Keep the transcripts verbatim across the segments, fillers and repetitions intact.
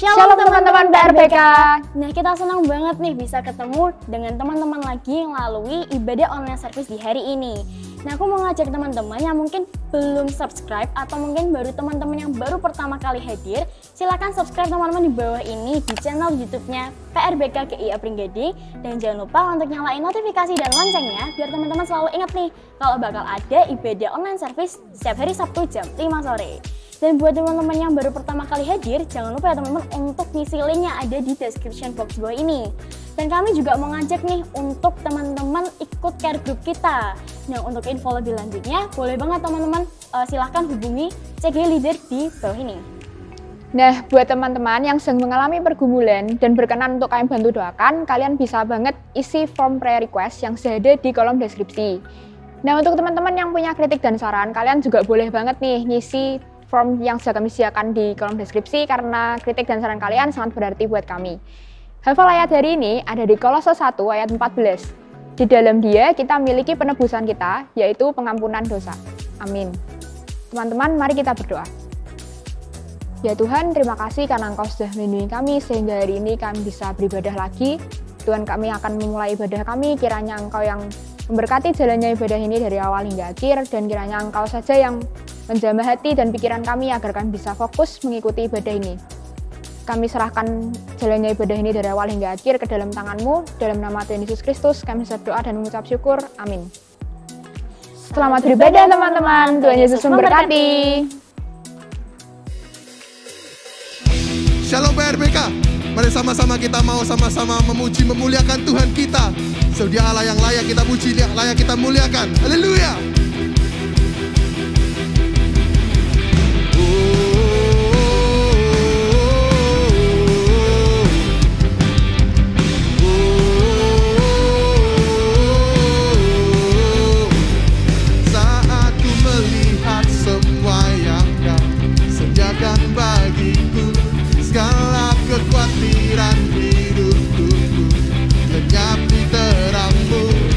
Shalom teman-teman P R B K. Nah, kita senang banget nih bisa ketemu dengan teman-teman lagi yang lalui ibadah online service di hari ini. Nah, aku mau ngajak teman-teman yang mungkin belum subscribe atau mungkin baru teman-teman yang baru pertama kali hadir, silakan subscribe teman-teman di bawah ini di channel YouTube-nya P R B K G I A Pringgading, dan jangan lupa untuk nyalain notifikasi dan loncengnya biar teman-teman selalu ingat nih kalau bakal ada ibadah online service setiap hari Sabtu jam lima sore. Dan buat teman-teman yang baru pertama kali hadir, jangan lupa ya teman-teman untuk ngisi link yang ada di description box bawah ini. Dan kami juga mau ngajak nih untuk teman-teman ikut care group kita. Nah, untuk info lebih lanjutnya, boleh banget teman-teman uh, silahkan hubungi C G Leader di bawah ini. Nah, buat teman-teman yang sedang mengalami pergumulan dan berkenan untuk kami bantu doakan, kalian bisa banget isi form prayer request yang sudah ada di kolom deskripsi. Nah, untuk teman-teman yang punya kritik dan saran, kalian juga boleh banget nih ngisi form yang sudah kami sediakan di kolom deskripsi, karena kritik dan saran kalian sangat berarti buat kami. Hafal ayat hari ini ada di Kolose satu ayat empat belas. Di dalam Dia kita miliki penebusan kita, yaitu pengampunan dosa. Amin. Teman-teman, mari kita berdoa. Ya Tuhan, terima kasih karena Engkau sudah melindungi kami sehingga hari ini kami bisa beribadah lagi. Tuhan, kami akan memulai ibadah kami, kiranya Engkau yang memberkati jalannya ibadah ini dari awal hingga akhir, dan kiranya Engkau saja yang menjamah hati dan pikiran kami agar kami bisa fokus mengikuti ibadah ini. Kami serahkan jalannya ibadah ini dari awal hingga akhir ke dalam tangan-Mu. Dalam nama Tuhan Yesus Kristus, kami berdoa dan mengucap syukur. Amin. Selamat beribadah teman-teman. Tuhan Yesus memberkati. Shalom P R B K. Mari sama-sama kita mau sama-sama memuji memuliakan Tuhan kita. So, Dia Allah yang layak kita puji, layak kita muliakan. Haleluya.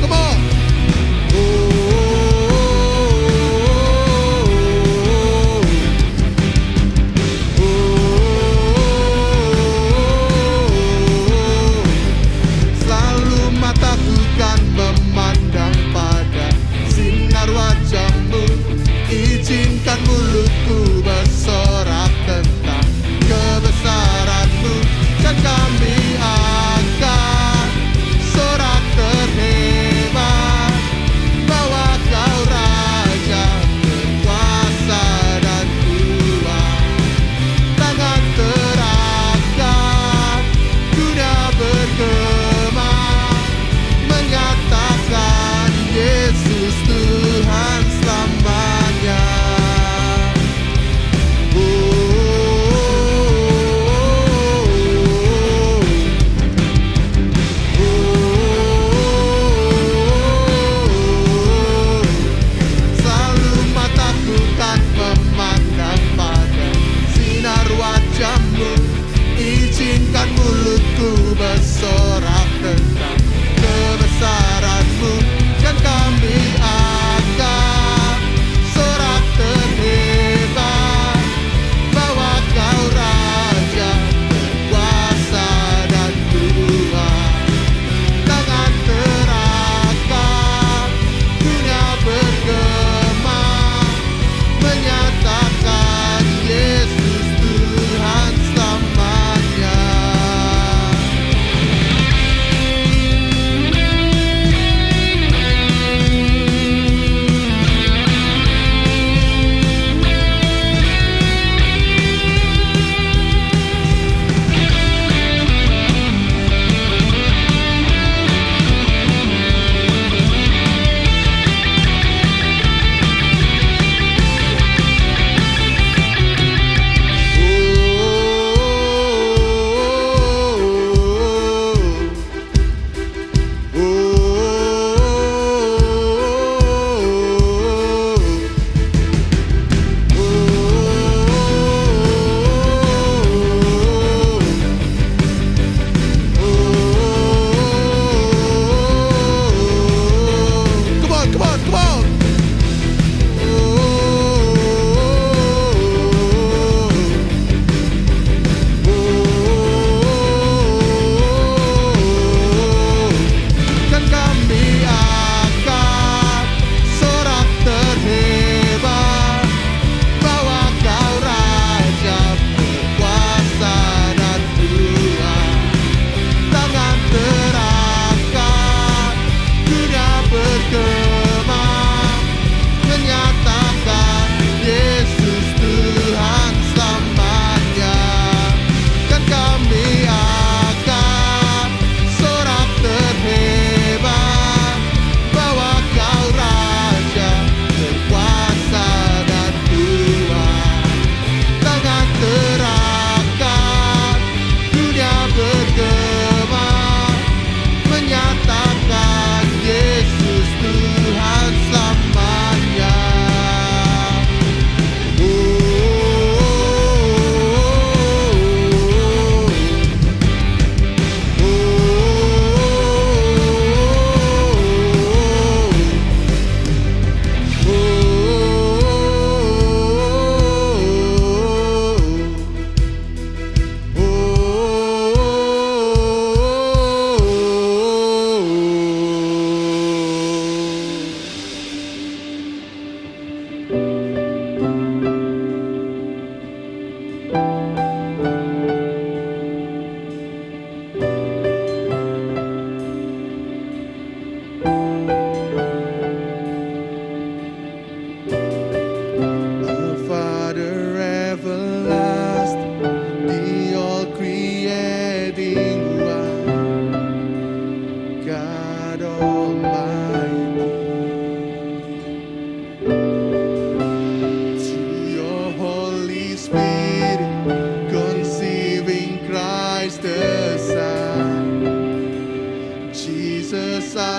Come on. Oh, oh, oh.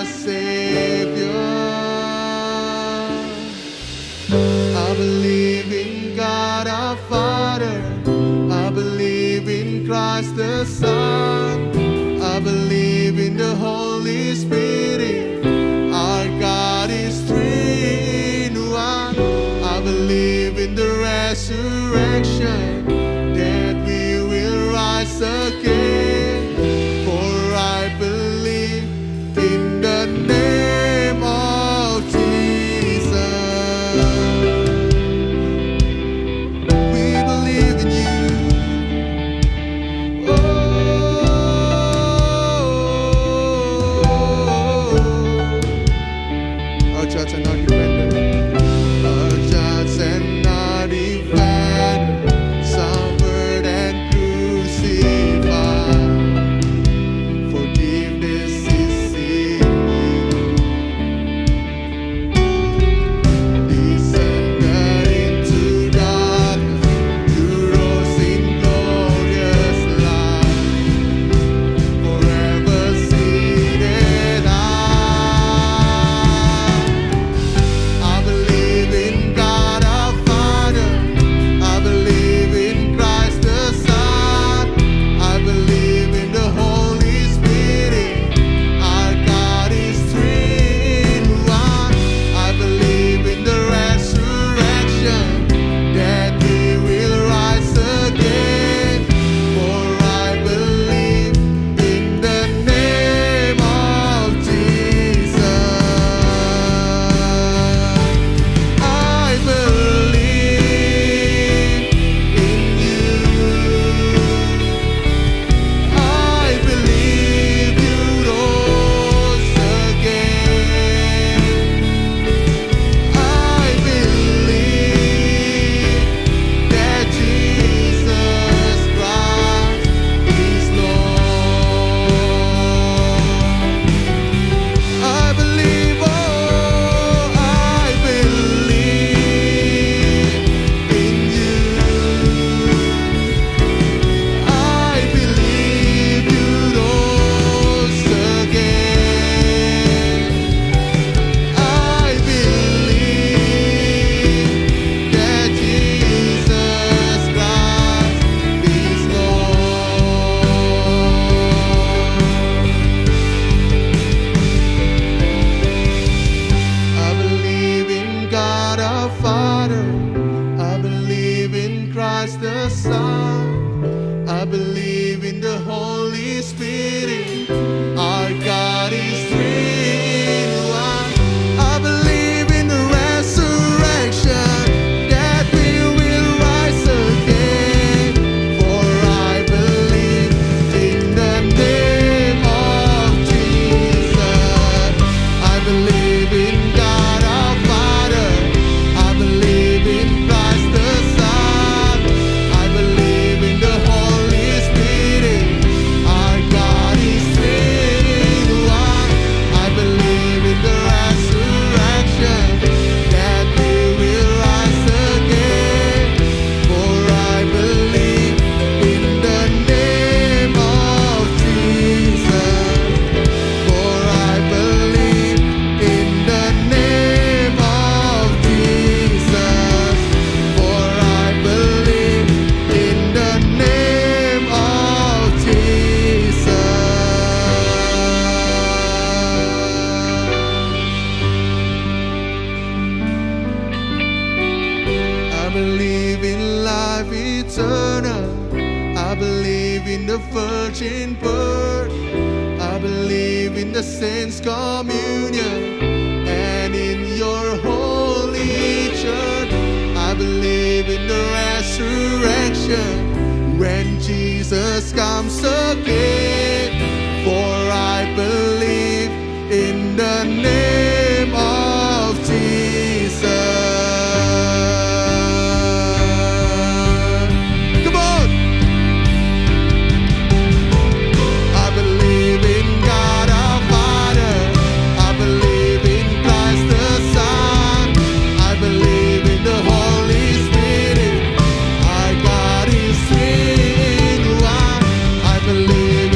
Believe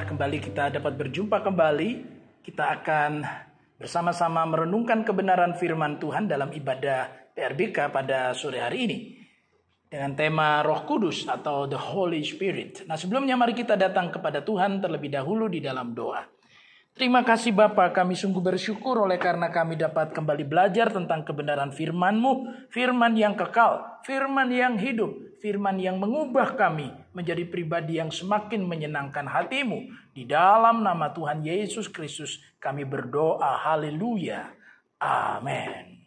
Alhamdulillah kembali kita dapat berjumpa kembali. Kita akan bersama-sama merenungkan kebenaran firman Tuhan dalam ibadah P R B K pada sore hari ini. Dengan tema Roh Kudus atau The Holy Spirit. Nah, sebelumnya mari kita datang kepada Tuhan terlebih dahulu di dalam doa. Terima kasih Bapa, kami sungguh bersyukur oleh karena kami dapat kembali belajar tentang kebenaran firman-Mu, firman yang kekal, firman yang hidup, firman yang mengubah kami menjadi pribadi yang semakin menyenangkan hatimu. Di dalam nama Tuhan Yesus Kristus kami berdoa, haleluya, amin.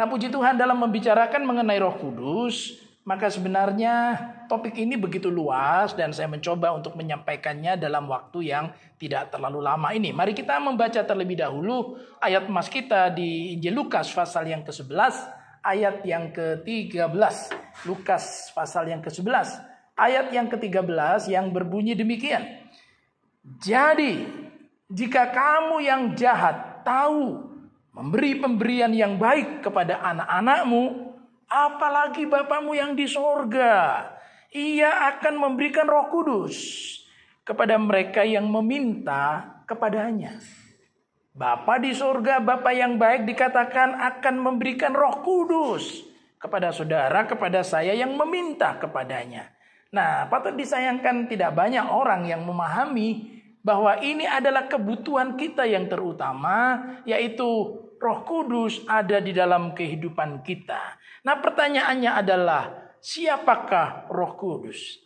Nah, puji Tuhan, dalam membicarakan mengenai Roh Kudus, maka sebenarnya topik ini begitu luas dan saya mencoba untuk menyampaikannya dalam waktu yang tidak terlalu lama ini. Mari kita membaca terlebih dahulu ayat emas kita di Injil Lukas pasal yang kesebelas ayat yang ketiga belas. Lukas pasal yang kesebelas ayat yang ketiga belas yang berbunyi demikian. Jadi jika kamu yang jahat tahu memberi pemberian yang baik kepada anak-anakmu, apalagi Bapamu yang di sorga, Ia akan memberikan Roh Kudus kepada mereka yang meminta kepadanya. Bapa di sorga, Bapa yang baik, dikatakan akan memberikan Roh Kudus kepada saudara, kepada saya yang meminta kepadanya. Nah, patut disayangkan tidak banyak orang yang memahami bahwa ini adalah kebutuhan kita yang terutama, yaitu Roh Kudus ada di dalam kehidupan kita. Nah, pertanyaannya adalah siapakah Roh Kudus?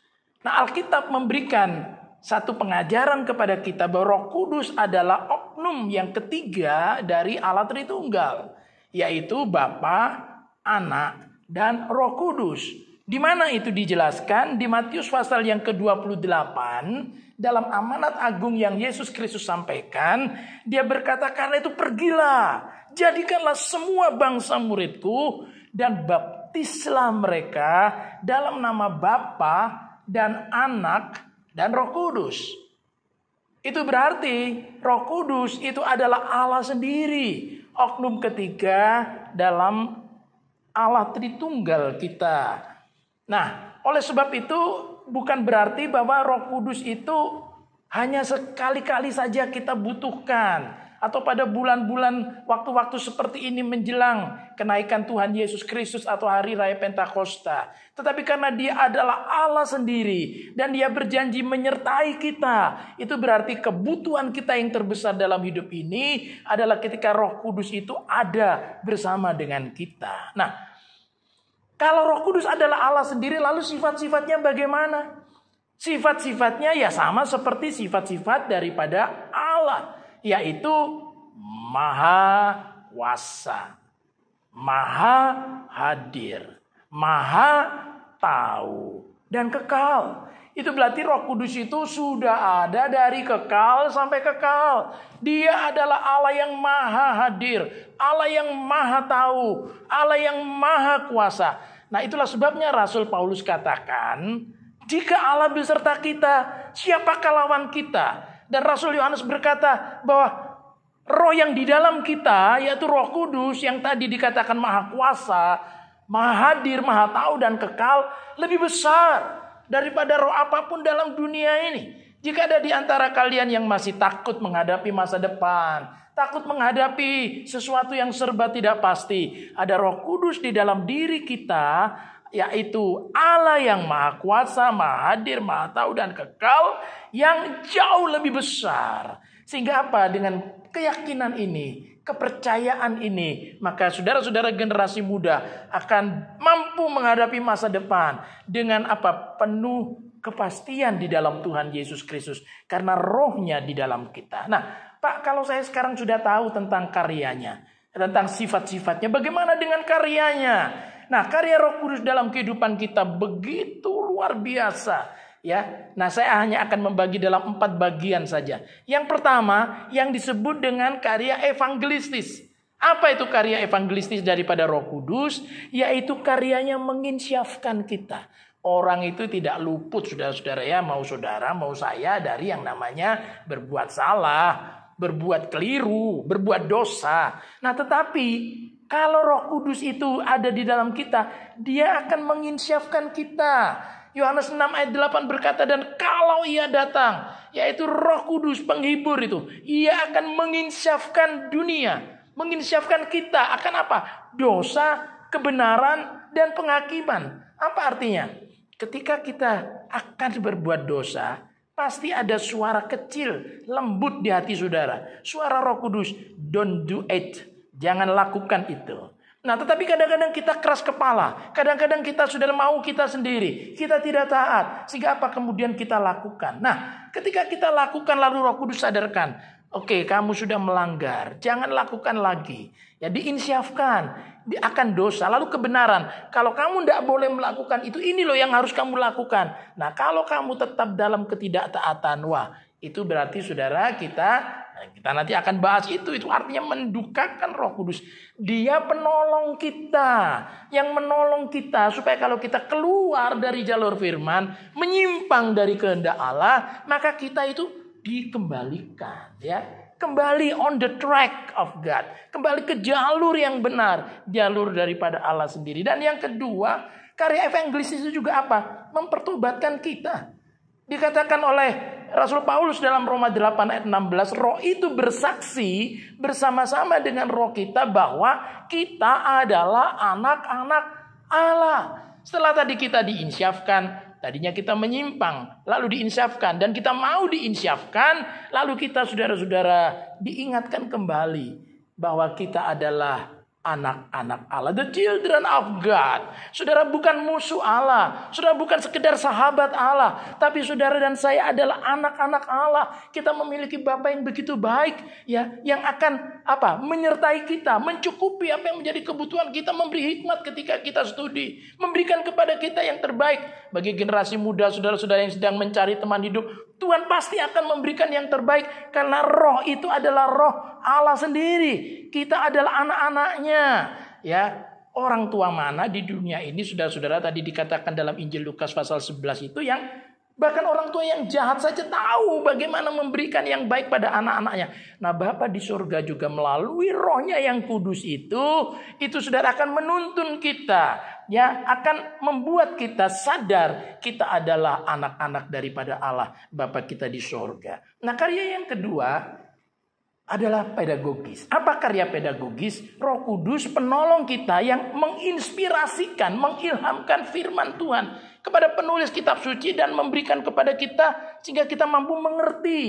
Nah, Alkitab memberikan satu pengajaran kepada kita bahwa Roh Kudus adalah oknum yang ketiga dari Allah Tritunggal, yaitu Bapa, Anak, dan Roh Kudus. Di mana itu dijelaskan di Matius pasal yang kedua puluh delapan. Dalam amanat agung yang Yesus Kristus sampaikan, dia berkata, karena itu pergilah, jadikanlah semua bangsa muridku dan baptislah mereka dalam nama Bapa dan Anak dan Roh Kudus. Itu berarti Roh Kudus itu adalah Allah sendiri, oknum ketiga dalam Allah Tritunggal kita. Nah, oleh sebab itu bukan berarti bahwa Roh Kudus itu hanya sekali-kali saja kita butuhkan. Atau pada bulan-bulan, waktu-waktu seperti ini menjelang kenaikan Tuhan Yesus Kristus atau hari raya Pentakosta. Tetapi karena Dia adalah Allah sendiri dan Dia berjanji menyertai kita. Itu berarti kebutuhan kita yang terbesar dalam hidup ini adalah ketika Roh Kudus itu ada bersama dengan kita. Nah, kalau Roh Kudus adalah Allah sendiri, lalu sifat-sifatnya bagaimana? Sifat-sifatnya ya sama seperti sifat-sifat daripada Allah. Yaitu Maha Kuasa, Maha Hadir, Maha Tahu, dan Kekal. Itu berarti Roh Kudus itu sudah ada dari kekal sampai kekal. Dia adalah Allah yang maha hadir, Allah yang maha tahu, Allah yang maha kuasa. Nah, itulah sebabnya Rasul Paulus katakan, jika Allah beserta kita, siapakah lawan kita? Dan Rasul Yohanes berkata bahwa roh yang di dalam kita, yaitu Roh Kudus yang tadi dikatakan maha kuasa, maha hadir, maha tahu, dan kekal, lebih besar daripada roh apapun dalam dunia ini. Jika ada di antara kalian yang masih takut menghadapi masa depan, takut menghadapi sesuatu yang serba tidak pasti, ada Roh Kudus di dalam diri kita, yaitu Allah yang maha kuasa, maha hadir, maha tahu, dan kekal, yang jauh lebih besar. Sehingga apa? Dengan keyakinan ini, kepercayaan ini, maka saudara-saudara generasi muda akan mampu menghadapi masa depan dengan apa? Penuh kepastian di dalam Tuhan Yesus Kristus, karena rohnya di dalam kita. Nah, Pak, kalau saya sekarang sudah tahu tentang karyanya, tentang sifat-sifatnya, bagaimana dengan karyanya? Nah, karya Roh Kudus dalam kehidupan kita begitu luar biasa. Ya, nah saya hanya akan membagi dalam empat bagian saja. Yang pertama yang disebut dengan karya evangelistis. Apa itu karya evangelistis daripada Roh Kudus? Yaitu karyanya menginsyafkan kita. Orang itu tidak luput, saudara-saudara, ya, mau saudara mau saya dari yang namanya berbuat salah, berbuat keliru, berbuat dosa. Nah, tetapi kalau Roh Kudus itu ada di dalam kita, Dia akan menginsyafkan kita. Yohanes enam ayat delapan berkata, dan kalau ia datang, yaitu Roh Kudus penghibur itu, ia akan menginsyafkan dunia. Menginsyafkan kita akan apa? Dosa, kebenaran, dan penghakiman. Apa artinya? Ketika kita akan berbuat dosa, pasti ada suara kecil lembut di hati saudara. Suara Roh Kudus, don't do it. Jangan lakukan itu. Nah, tetapi kadang-kadang kita keras kepala. Kadang-kadang kita sudah mau kita sendiri. Kita tidak taat. Sehingga apa kemudian kita lakukan? Nah, ketika kita lakukan lalu Roh Kudus sadarkan. Oke, okay, kamu sudah melanggar. Jangan lakukan lagi. Ya, diinsyafkan akan dosa. Lalu kebenaran. Kalau kamu tidak boleh melakukan itu, ini loh yang harus kamu lakukan. Nah, kalau kamu tetap dalam ketidaktaatan, wah, itu berarti saudara kita... Kita nanti akan bahas itu. Itu artinya mendukakan Roh Kudus. Dia penolong kita. Yang menolong kita. Supaya kalau kita keluar dari jalur firman. Menyimpang dari kehendak Allah. Maka kita itu dikembalikan. Ya, kembali on the track of God. Kembali ke jalur yang benar. Jalur daripada Allah sendiri. Dan yang kedua. Karya evangelis itu juga apa? Mempertobatkan kita. Dikatakan oleh Rasul Paulus dalam Roma delapan ayat enam belas, roh itu bersaksi bersama-sama dengan roh kita bahwa kita adalah anak-anak Allah. Setelah tadi kita diinsyafkan, tadinya kita menyimpang, lalu diinsyafkan, dan kita mau diinsyafkan, lalu kita saudara-saudara diingatkan kembali bahwa kita adalah anak-anak Allah, the children of God. Saudara bukan musuh Allah, saudara bukan sekedar sahabat Allah, tapi saudara dan saya adalah anak-anak Allah. Kita memiliki Bapa yang begitu baik, ya, yang akan apa? Menyertai kita, mencukupi apa yang menjadi kebutuhan kita, memberi hikmat ketika kita studi, memberikan kepada kita yang terbaik. Bagi generasi muda, saudara-saudara yang sedang mencari teman hidup, Tuhan pasti akan memberikan yang terbaik karena roh itu adalah roh Allah sendiri. Kita adalah anak-anaknya. Ya, orang tua mana di dunia ini, saudara-saudara, tadi dikatakan dalam Injil Lukas pasal sebelas itu, yang bahkan orang tua yang jahat saja tahu bagaimana memberikan yang baik pada anak-anaknya. Nah, Bapa di surga juga melalui rohnya yang kudus itu, itu saudara akan menuntun kita. Ya, akan membuat kita sadar kita adalah anak-anak daripada Allah, Bapa kita di surga. Nah, karya yang kedua adalah pedagogis. Apa karya pedagogis? Roh Kudus penolong kita yang menginspirasikan, mengilhamkan firman Tuhan kepada penulis kitab suci dan memberikan kepada kita sehingga kita mampu mengerti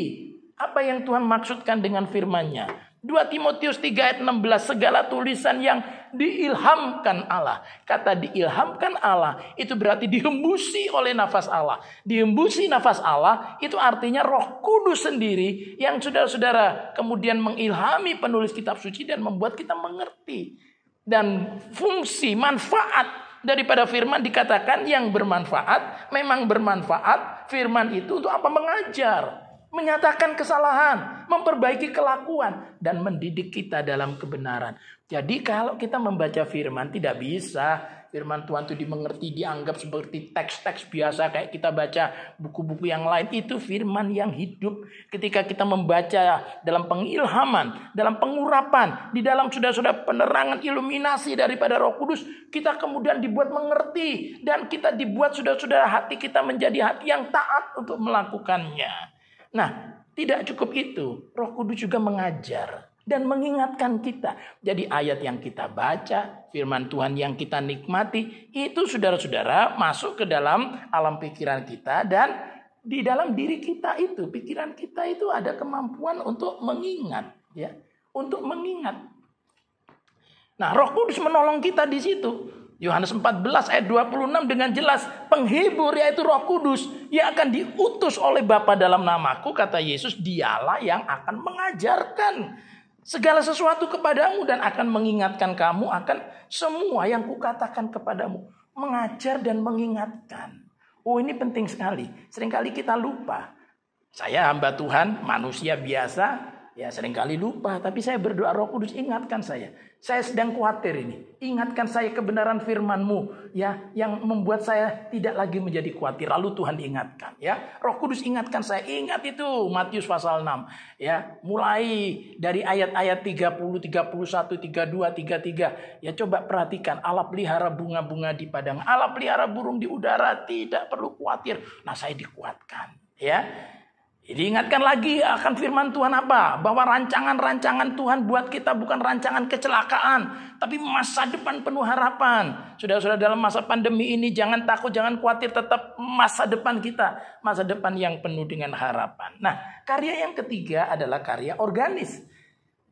apa yang Tuhan maksudkan dengan firman-Nya. dua Timotius tiga ayat enam belas, segala tulisan yang diilhamkan Allah. Kata diilhamkan Allah itu berarti dihembusi oleh nafas Allah. Dihembusi nafas Allah itu artinya Roh Kudus sendiri yang saudara-saudara kemudian mengilhami penulis kitab suci dan membuat kita mengerti. Dan fungsi manfaat daripada firman dikatakan yang bermanfaat, memang bermanfaat firman itu untuk apa? Mengajar, menyatakan kesalahan, memperbaiki kelakuan, dan mendidik kita dalam kebenaran. Jadi kalau kita membaca firman tidak bisa firman Tuhan itu dimengerti, dianggap seperti teks-teks biasa kayak kita baca buku-buku yang lain. Itu firman yang hidup. Ketika kita membaca dalam pengilhaman, dalam pengurapan, di dalam sudah-sudah penerangan iluminasi daripada Roh Kudus, kita kemudian dibuat mengerti. Dan kita dibuat sudah-sudah hati kita menjadi hati yang taat untuk melakukannya. Nah, tidak cukup itu. Roh Kudus juga mengajar dan mengingatkan kita. Jadi ayat yang kita baca, firman Tuhan yang kita nikmati, itu saudara-saudara masuk ke dalam alam pikiran kita. Dan di dalam diri kita itu, pikiran kita itu ada kemampuan untuk mengingat, ya, untuk mengingat. Nah, Roh Kudus menolong kita di situ. Yohanes empat belas ayat dua puluh enam dengan jelas, penghibur yaitu Roh Kudus yang akan diutus oleh Bapa dalam namaku, kata Yesus, dialah yang akan mengajarkan segala sesuatu kepadamu dan akan mengingatkan kamu akan semua yang kukatakan kepadamu. Mengajar dan mengingatkan. Oh, ini penting sekali. Seringkali kita lupa. Saya hamba Tuhan, manusia biasa. Ya seringkali lupa, tapi saya berdoa Roh Kudus ingatkan saya. Saya sedang khawatir ini. Ingatkan saya kebenaran firman-Mu ya, yang membuat saya tidak lagi menjadi khawatir. Lalu Tuhan ingatkan ya. Roh Kudus ingatkan saya. Ingat itu Matius pasal enam ya. Mulai dari ayat-ayat tiga puluh, tiga puluh satu, tiga puluh dua, tiga puluh tiga. Ya coba perhatikan, Allah pelihara bunga-bunga di padang, Allah pelihara burung di udara, tidak perlu khawatir. Nah, saya dikuatkan ya. Diingatkan lagi akan firman Tuhan apa? Bahwa rancangan-rancangan Tuhan buat kita bukan rancangan kecelakaan, tapi masa depan penuh harapan. Saudara-saudara, dalam masa pandemi ini jangan takut, jangan khawatir, tetap masa depan kita, masa depan yang penuh dengan harapan. Nah, karya yang ketiga adalah karya organis.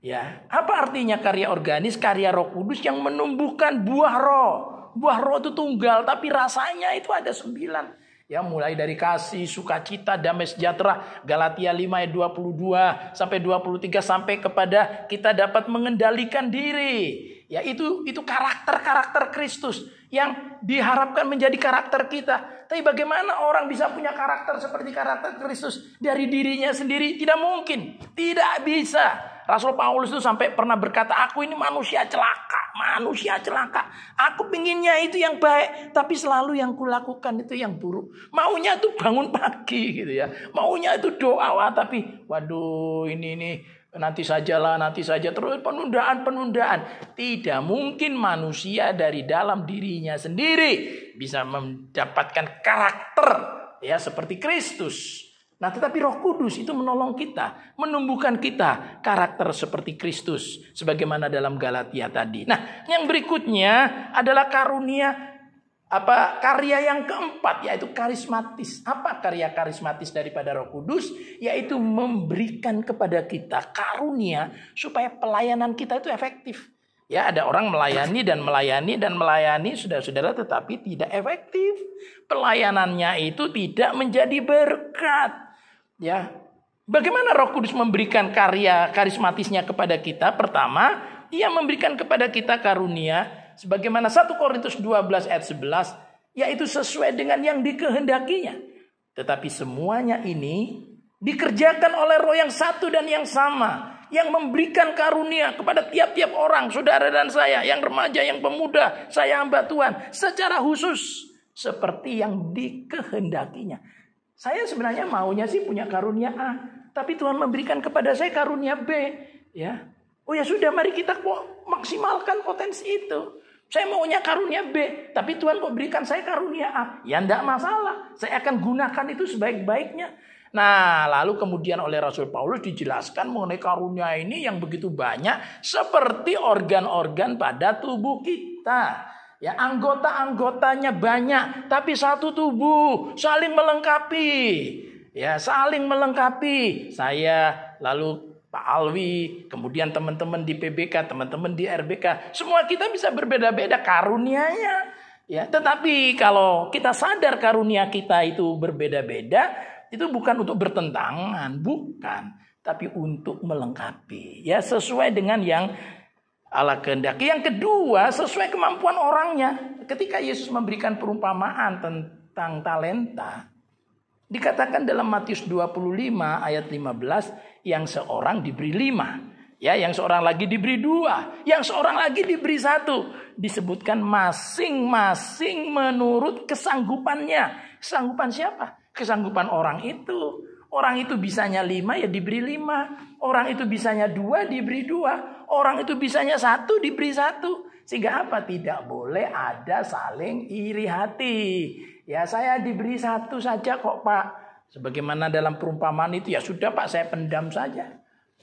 Ya, apa artinya karya organis? Karya Roh Kudus yang menumbuhkan buah roh. Buah roh itu tunggal, tapi rasanya itu ada sembilan. Ya, mulai dari kasih, sukacita, damai sejahtera, Galatia lima ayat dua puluh dua sampai dua puluh tiga, sampai kepada kita dapat mengendalikan diri. Ya, itu itu karakter-karakter Kristus yang diharapkan menjadi karakter kita. Tapi bagaimana orang bisa punya karakter seperti karakter Kristus dari dirinya sendiri? Tidak mungkin, tidak bisa. Rasul Paulus itu sampai pernah berkata, aku ini manusia celaka, manusia celaka. Aku pinginnya itu yang baik, tapi selalu yang kulakukan itu yang buruk. Maunya itu bangun pagi gitu ya. Maunya itu doa, wah, tapi waduh ini ini nanti sajalah, nanti saja, terus penundaan-penundaan. Tidak mungkin manusia dari dalam dirinya sendiri bisa mendapatkan karakter ya seperti Kristus. Nah, tetapi Roh Kudus itu menolong kita, menumbuhkan kita karakter seperti Kristus, sebagaimana dalam Galatia tadi. Nah, yang berikutnya adalah karunia apa karya yang keempat, yaitu karismatis. Apa karya karismatis daripada Roh Kudus? Yaitu memberikan kepada kita karunia supaya pelayanan kita itu efektif. Ya, ada orang melayani dan melayani dan melayani, saudara-saudara, tetapi tidak efektif. Pelayanannya itu tidak menjadi berkat. Ya, bagaimana Roh Kudus memberikan karya karismatisnya kepada kita? Pertama, Ia memberikan kepada kita karunia sebagaimana satu Korintus dua belas ayat sebelas, yaitu sesuai dengan yang dikehendakinya. Tetapi semuanya ini dikerjakan oleh Roh yang satu dan yang sama, yang memberikan karunia kepada tiap-tiap orang, saudara dan saya, yang remaja, yang pemuda, saya hamba Tuhan, secara khusus seperti yang dikehendakinya. Saya sebenarnya maunya sih punya karunia A, tapi Tuhan memberikan kepada saya karunia B, ya. Oh ya sudah, mari kita kok maksimalkan potensi itu. Saya maunya karunia B, tapi Tuhan kok berikan saya karunia A. Ya enggak masalah, saya akan gunakan itu sebaik-baiknya. Nah, lalu kemudian oleh Rasul Paulus dijelaskan mengenai karunia ini yang begitu banyak, seperti organ-organ pada tubuh kita. Ya, anggota-anggotanya banyak, tapi satu tubuh, saling melengkapi. Ya, saling melengkapi. Saya, lalu Pak Alwi, kemudian teman-teman di P B K, teman-teman di R B K, semua kita bisa berbeda-beda karunianya. Ya, tetapi kalau kita sadar karunia kita itu berbeda-beda, itu bukan untuk bertentangan, bukan, tapi untuk melengkapi. Ya, sesuai dengan yang Allah kehendaki. Yang kedua, sesuai kemampuan orangnya. Ketika Yesus memberikan perumpamaan tentang talenta, dikatakan dalam Matius dua puluh lima ayat lima belas, yang seorang diberi lima, ya, yang seorang lagi diberi dua, yang seorang lagi diberi satu. Disebutkan masing-masing menurut kesanggupannya. Kesanggupan siapa? Kesanggupan orang itu. Orang itu bisanya lima, ya diberi lima. Orang itu bisanya dua, diberi dua. Orang itu bisanya satu, diberi satu. Sehingga apa? Tidak boleh ada saling iri hati. Ya, saya diberi satu saja kok, Pak. Sebagaimana dalam perumpamaan itu, ya sudah Pak, saya pendam saja.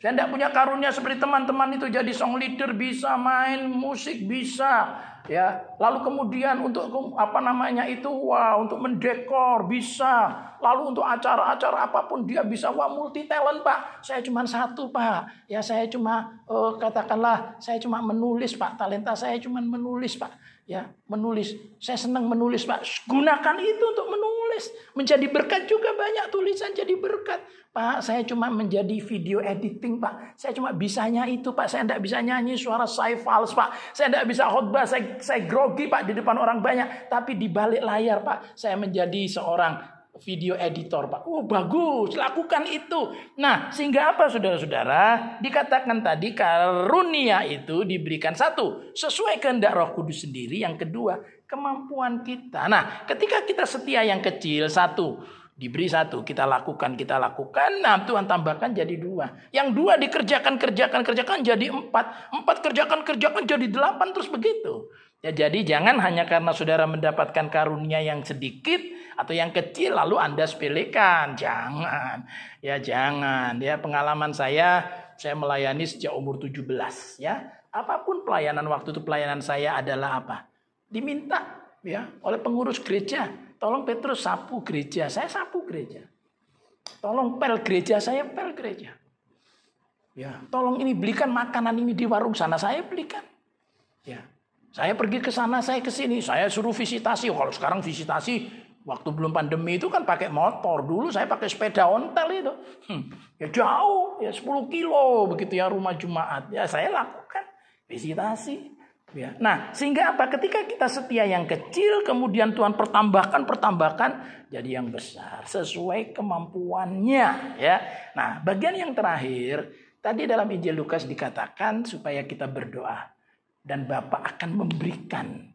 Saya tidak punya karunia seperti teman-teman itu, jadi song leader bisa, main musik bisa. Ya, lalu kemudian untuk apa namanya itu, wah, untuk mendekor bisa, lalu untuk acara-acara apapun dia bisa, wah, multi talent Pak. Saya cuma satu Pak, ya saya cuma eh, katakanlah saya cuma menulis Pak, talenta saya cuma menulis Pak, ya menulis. Saya senang menulis Pak, gunakan itu untuk menulis, menjadi berkat juga, banyak tulisan jadi berkat Pak. Saya cuma menjadi video editing Pak, saya cuma bisanya itu Pak, saya tidak bisa nyanyi, suara saya fals Pak, saya tidak bisa khotbah, saya saya grogi Pak di depan orang banyak, tapi di balik layar Pak, saya menjadi seorang video editor, Pak. Oh, bagus, lakukan itu. Nah, sehingga apa saudara-saudara? Dikatakan tadi karunia itu diberikan satu, sesuai kehendak Roh Kudus sendiri. Yang kedua, kemampuan kita. Nah, ketika kita setia yang kecil, satu, diberi satu, kita lakukan, kita lakukan. Nah, Tuhan tambahkan jadi dua. Yang dua dikerjakan, kerjakan, kerjakan jadi empat. Empat kerjakan, kerjakan jadi delapan, terus begitu. Ya, jadi jangan hanya karena saudara mendapatkan karunia yang sedikit atau yang kecil lalu Anda sepelekan. Jangan. Ya, jangan. Ya, pengalaman saya, saya melayani sejak umur tujuh belas. Ya, apapun pelayanan waktu itu, pelayanan saya adalah apa? Diminta ya oleh pengurus gereja. Tolong Petrus sapu gereja, saya sapu gereja. Tolong pel gereja, saya pel gereja. Ya, tolong ini belikan makanan ini di warung sana, saya belikan. Ya, saya pergi ke sana, saya ke sini, saya suruh visitasi. Kalau sekarang visitasi waktu belum pandemi itu kan pakai motor, dulu saya pakai sepeda ontel itu. Hmm, ya jauh, ya sepuluh kilo begitu ya rumah Jumaat. Ya saya lakukan visitasi. Ya. Nah, sehingga apa? Ketika kita setia yang kecil, kemudian Tuhan pertambahkan, pertambahkan jadi yang besar sesuai kemampuannya. Ya. Nah, bagian yang terakhir tadi dalam Injil Lukas dikatakan supaya kita berdoa dan Bapa akan memberikan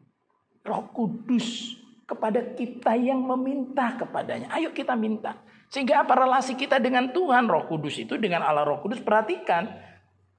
Roh Kudus kepada kita yang meminta kepadanya. Ayo kita minta. Sehingga apa relasi kita dengan Tuhan Roh Kudus itu dengan Allah Roh Kudus perhatikan.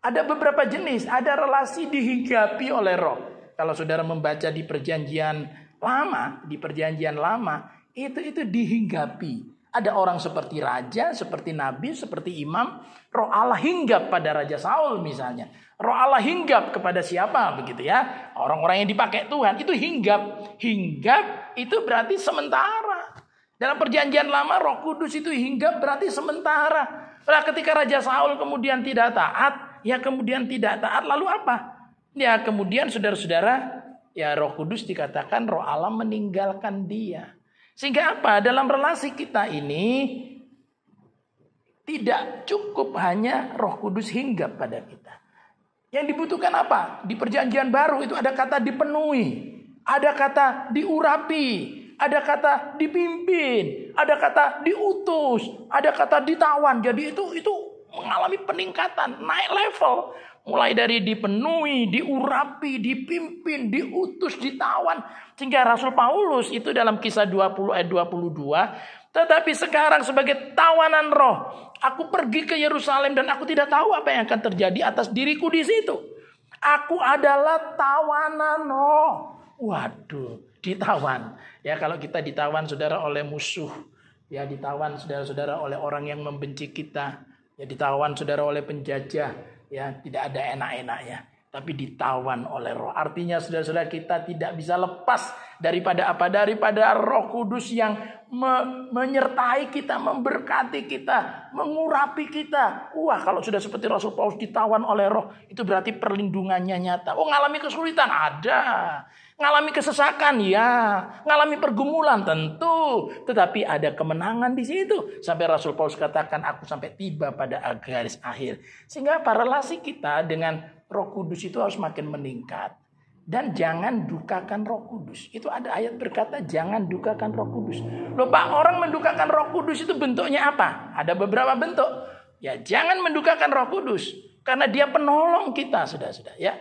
Ada beberapa jenis, ada relasi dihinggapi oleh roh. Kalau saudara membaca di perjanjian lama, di perjanjian lama, itu itu dihinggapi. Ada orang seperti raja, seperti nabi, seperti imam. Roh Allah hinggap pada Raja Saul misalnya. Roh Allah hinggap kepada siapa begitu ya. Orang-orang yang dipakai Tuhan, itu hinggap. Hinggap itu berarti sementara. Dalam perjanjian lama Roh Kudus itu hinggap berarti sementara. Nah, ketika Raja Saul kemudian tidak taat, ya kemudian tidak taat lalu apa? Ya kemudian saudara-saudara, ya Roh Kudus dikatakan Roh Allah meninggalkan dia. Sehingga apa? Dalam relasi kita ini tidak cukup hanya Roh Kudus hinggap pada kita. Yang dibutuhkan apa? Di Perjanjian Baru itu ada kata dipenuhi, ada kata diurapi, ada kata dipimpin, ada kata diutus, ada kata ditawan. Jadi itu itu mengalami peningkatan, naik level. Mulai dari dipenuhi, diurapi, dipimpin, diutus, ditawan. Sehingga Rasul Paulus itu dalam Kisah dua puluh ayat dua puluh dua. Tetapi sekarang sebagai tawanan roh, aku pergi ke Yerusalem dan aku tidak tahu apa yang akan terjadi atas diriku di situ. Aku adalah tawanan roh. Waduh, ditawan. Ya kalau kita ditawan saudara oleh musuh. Ya ditawan saudara-saudara oleh orang yang membenci kita. Ya ditawan saudara oleh penjajah, ya tidak ada enak-enaknya, tapi ditawan oleh roh. Artinya saudara-saudara kita tidak bisa lepas daripada apa? Daripada Roh Kudus yang me- menyertai kita, memberkati kita, mengurapi kita. Wah, kalau sudah seperti Rasul Paulus ditawan oleh roh, itu berarti perlindungannya nyata. Oh, ngalami kesulitan? Ada. Ngalami kesesakan? Ya. Ngalami pergumulan? Tentu. Tetapi ada kemenangan di situ. Sampai Rasul Paulus katakan, aku sampai tiba pada garis akhir. Sehingga apa? Relasi kita dengan Roh Kudus itu harus makin meningkat. Dan jangan dukakan Roh Kudus. Itu ada ayat berkata jangan dukakan Roh Kudus. Loh Pak, orang mendukakan Roh Kudus itu bentuknya apa? Ada beberapa bentuk. Ya, jangan mendukakan Roh Kudus karena dia penolong kita, saudara-saudara, ya.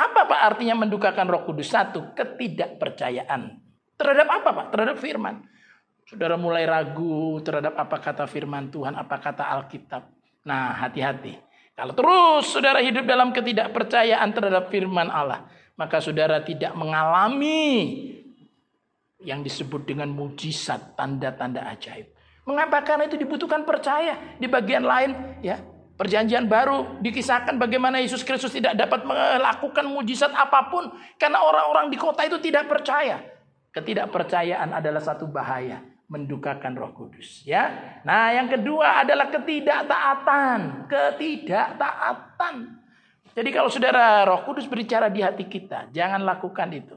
Apa Pak artinya mendukakan Roh Kudus? Satu, ketidakpercayaan. Terhadap apa Pak? Terhadap firman. Saudara mulai ragu terhadap apa kata firman Tuhan, apa kata Alkitab. Nah, hati-hati. Kalau terus saudara hidup dalam ketidakpercayaan terhadap firman Allah, maka saudara tidak mengalami yang disebut dengan mujizat, tanda-tanda ajaib. Mengapa? Karena itu dibutuhkan percaya. Di bagian lain, ya, Perjanjian Baru dikisahkan bagaimana Yesus Kristus tidak dapat melakukan mujizat apapun karena orang-orang di kota itu tidak percaya. Ketidakpercayaan adalah satu bahaya, mendukakan Roh Kudus, ya. Nah, yang kedua adalah ketidaktaatan, ketidaktaatan. Jadi kalau saudara Roh Kudus berbicara di hati kita, jangan lakukan itu.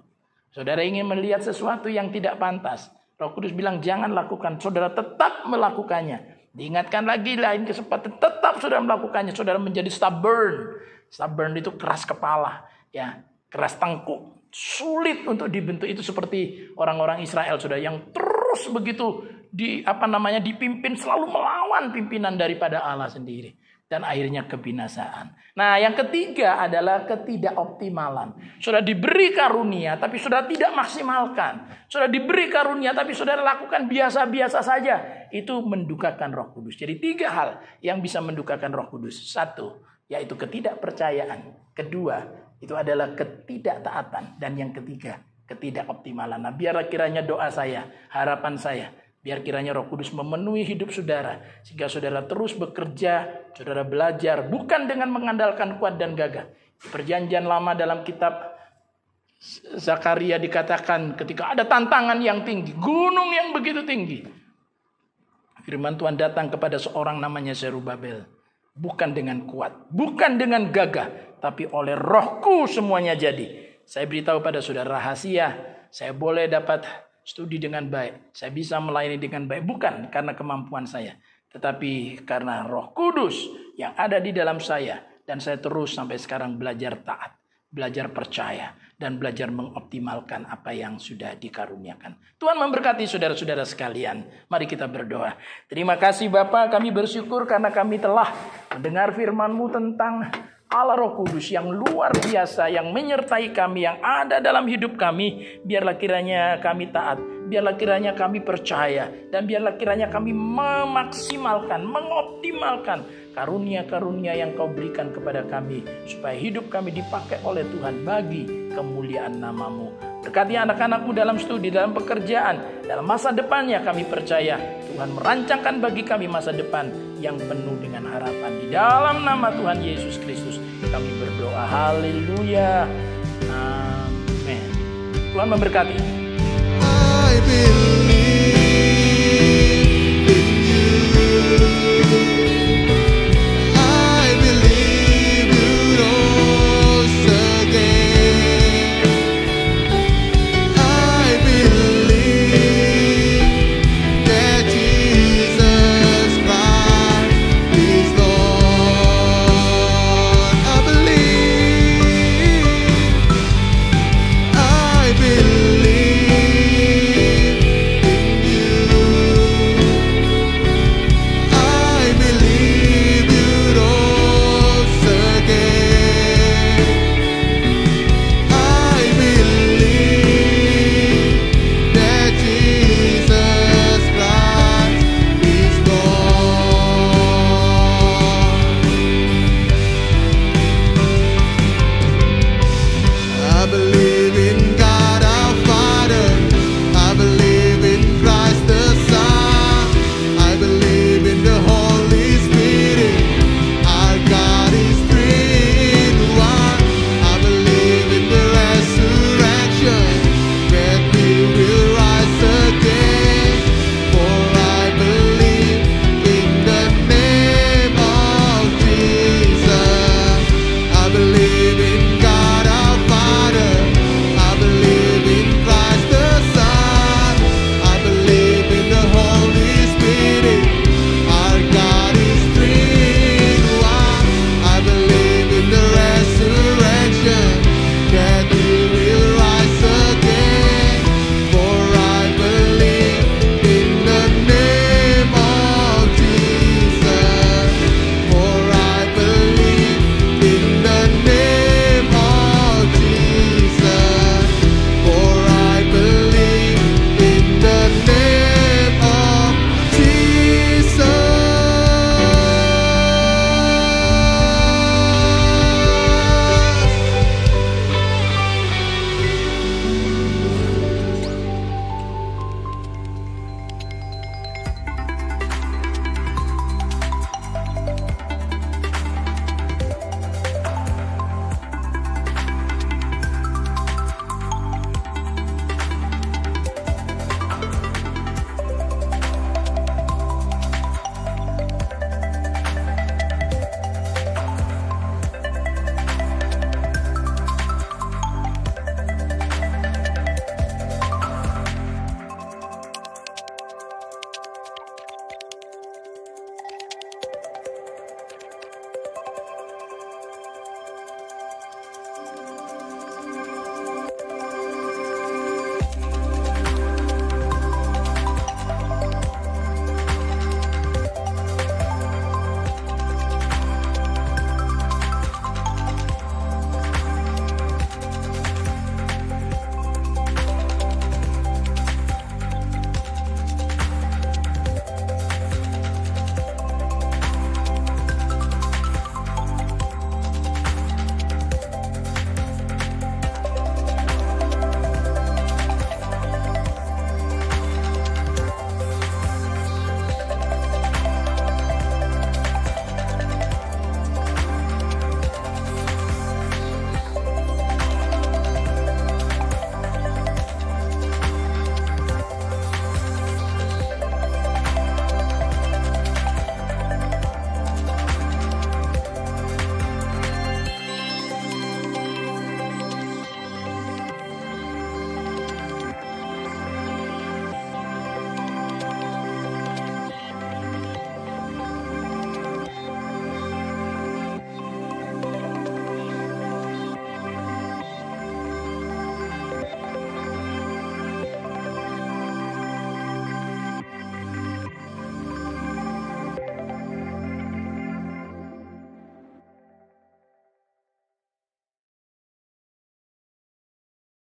Saudara ingin melihat sesuatu yang tidak pantas, Roh Kudus bilang jangan lakukan. Saudara tetap melakukannya. Diingatkan lagi lain kesempatan, tetap saudara melakukannya. Saudara menjadi stubborn. Stubborn itu keras kepala, ya, keras tengkuk. Sulit untuk dibentuk, itu seperti orang-orang Israel sudah yang terus begitu di apa namanya dipimpin selalu melawan pimpinan daripada Allah sendiri dan akhirnya kebinasaan. Nah, yang ketiga adalah ketidakoptimalan. Sudah diberi karunia tapi sudah tidak maksimalkan. Sudah diberi karunia tapi sudah lakukan biasa-biasa saja. Itu mendukakan Roh Kudus. Jadi tiga hal yang bisa mendukakan Roh Kudus. Satu, yaitu ketidakpercayaan. Kedua, itu adalah ketidaktaatan. Dan yang ketiga, ketidakoptimalan. Nah, biar kiranya doa saya, harapan saya, biar kiranya Roh Kudus memenuhi hidup saudara. Sehingga saudara terus bekerja, saudara belajar. Bukan dengan mengandalkan kuat dan gagah. Perjanjian Lama dalam kitab Zakaria dikatakan ketika ada tantangan yang tinggi. Gunung yang begitu tinggi. Firman Tuhan datang kepada seorang namanya Zerubabel. Bukan dengan kuat, bukan dengan gagah. Tapi oleh Rohku semuanya jadi. Saya beritahu pada saudara rahasia. Saya boleh dapat studi dengan baik. Saya bisa melayani dengan baik. Bukan karena kemampuan saya. Tetapi karena Roh Kudus yang ada di dalam saya. Dan saya terus sampai sekarang belajar taat. Belajar percaya. Dan belajar mengoptimalkan apa yang sudah dikaruniakan. Tuhan memberkati saudara-saudara sekalian. Mari kita berdoa. Terima kasih Bapa, kami bersyukur karena kami telah mendengar firman-Mu tentang Allah Roh Kudus yang luar biasa, yang menyertai kami, yang ada dalam hidup kami. Biarlah kiranya kami taat, biarlah kiranya kami percaya, dan biarlah kiranya kami memaksimalkan, mengoptimalkan karunia-karunia yang Kau berikan kepada kami, supaya hidup kami dipakai oleh Tuhan bagi kemuliaan nama-Mu. Berkati anak-anakku dalam studi, dalam pekerjaan, dalam masa depannya. Kami percaya Tuhan merancangkan bagi kami masa depan yang penuh dengan harapan. Di dalam nama Tuhan Yesus Kristus kami berdoa. Haleluya. Amin. Tuhan memberkati.